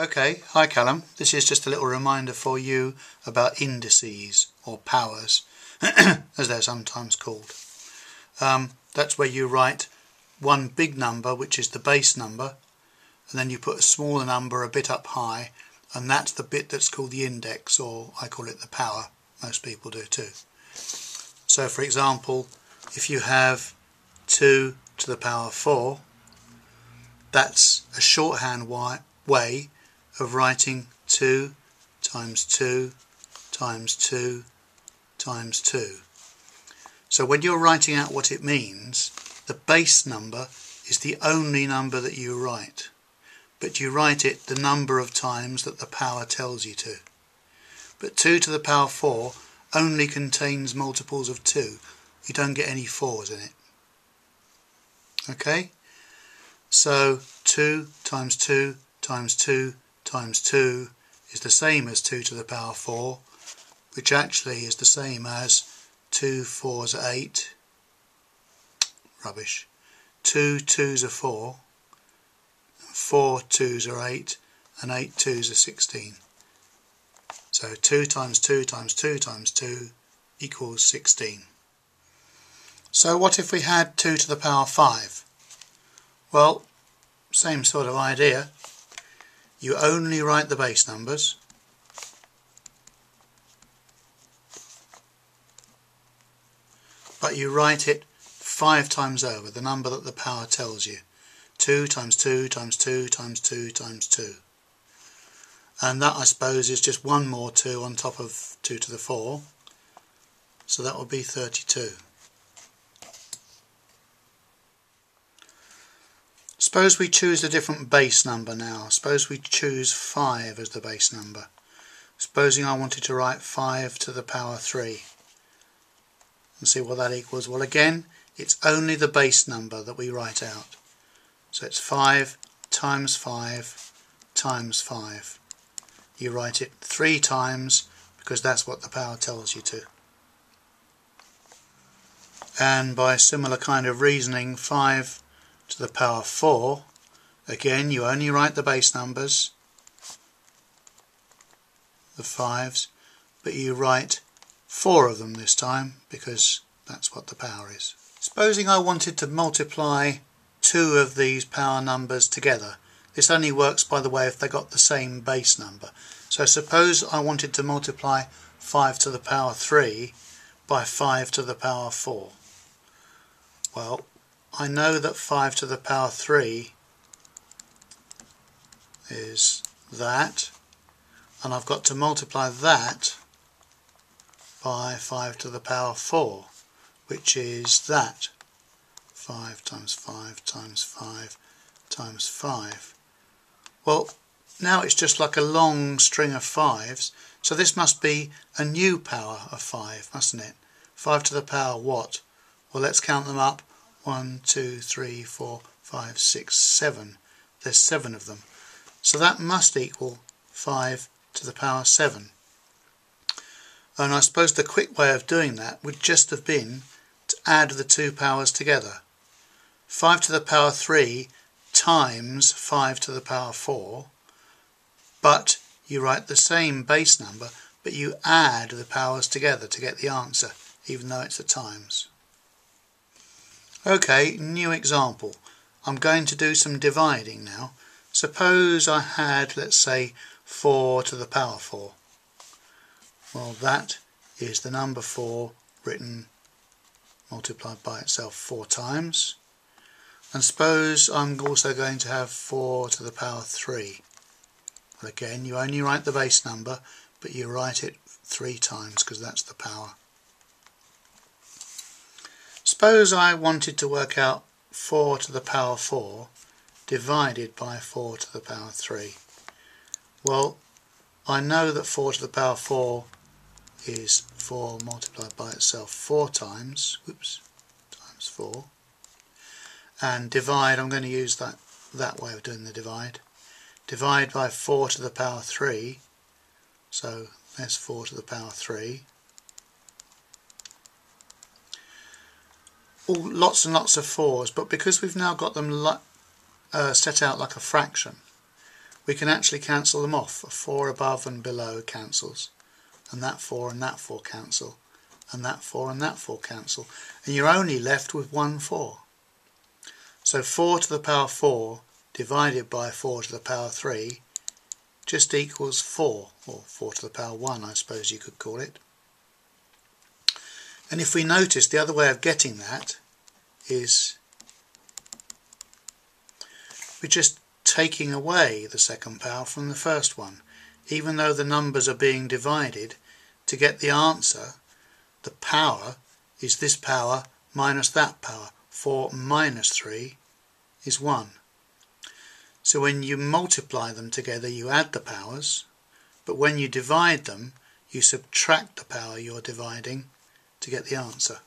Okay, hi Callum. This is just a little reminder for you about indices, or powers, as they're sometimes called. That's where you write one big number, which is the base number, and then you put a smaller number a bit up high, and that's the bit that's called the index, or I call it the power. Most people do too. So for example, if you have 2 to the power 4, that's a shorthand way of writing 2 times 2 times 2 times 2. So when you're writing out what it means, the base number is the only number that you write, but you write it the number of times that the power tells you to. But 2 to the power 4 only contains multiples of 2. You don't get any 4s in it. Okay? So 2 times 2 times 2 times 2 is the same as 2 to the power 4, which actually is the same as 2 4s are 8. Rubbish. 2 2s are 4. 4 2s are 8, and 8 2s are 16. So 2 times 2 times 2 times 2 equals 16. So what if we had 2 to the power 5? Well, same sort of idea. You only write the base numbers. But you write it 5 times over, the number that the power tells you. 2 times 2 times 2 times 2 times 2. And that, I suppose, is just one more 2 on top of 2 to the 4. So that would be 32. Suppose we choose a different base number now. Suppose we choose 5 as the base number. Supposing I wanted to write 5 to the power 3. And see what that equals. Well, again, it's only the base number that we write out. So it's 5 times 5 times 5. You write it 3 times because that's what the power tells you to. And by similar kind of reasoning, 5 to the power 4, again you only write the base numbers, the 5s, but you write 4 of them this time because that's what the power is. Supposing I wanted to multiply 2 of these power numbers together. This only works, by the way, if they got the same base number. So suppose I wanted to multiply 5 to the power 3 by 5 to the power 4. Well, I know that 5 to the power 3 is that, and I've got to multiply that by 5 to the power 4, which is that. 5 times 5 times 5 times 5. Well, now it's just like a long string of 5s, so this must be a new power of 5, mustn't it? 5 to the power what? Well, let's count them up. 1, 2, 3, 4, 5, 6, 7. There's 7 of them. So that must equal 5 to the power 7. And I suppose the quick way of doing that would just have been to add the two powers together. 5 to the power 3 times 5 to the power 4, but you write the same base number, but you add the powers together to get the answer, even though it's at times. Okay, new example. I'm going to do some dividing now. Suppose I had, let's say, 4 to the power 4. Well, that is the number 4 written multiplied by itself 4 times. And suppose I'm also going to have 4 to the power 3. Well, again, you only write the base number, but you write it 3 times because that's the power. Suppose I wanted to work out 4 to the power 4 divided by 4 to the power 3. Well, I know that 4 to the power 4 is 4 multiplied by itself 4 times, oops, times 4. And divide, I'm going to use that way of doing the divide. Divide by 4 to the power 3, so there's 4 to the power 3. All lots and lots of 4s, but because we've now got them set out like a fraction, we can actually cancel them off. A 4 above and below cancels, and that 4 and that 4 cancel, and that 4 and that 4 cancel, and you're only left with 1 4. So 4 to the power 4 divided by 4 to the power 3 just equals 4, or 4 to the power 1 I suppose you could call it. And if we notice, the other way of getting that is we're just taking away the second power from the first one. Even though the numbers are being divided, to get the answer, the power is this power minus that power. 4 minus 3 is 1. So when you multiply them together, you add the powers, but when you divide them, you subtract the power you're dividing to get the answer.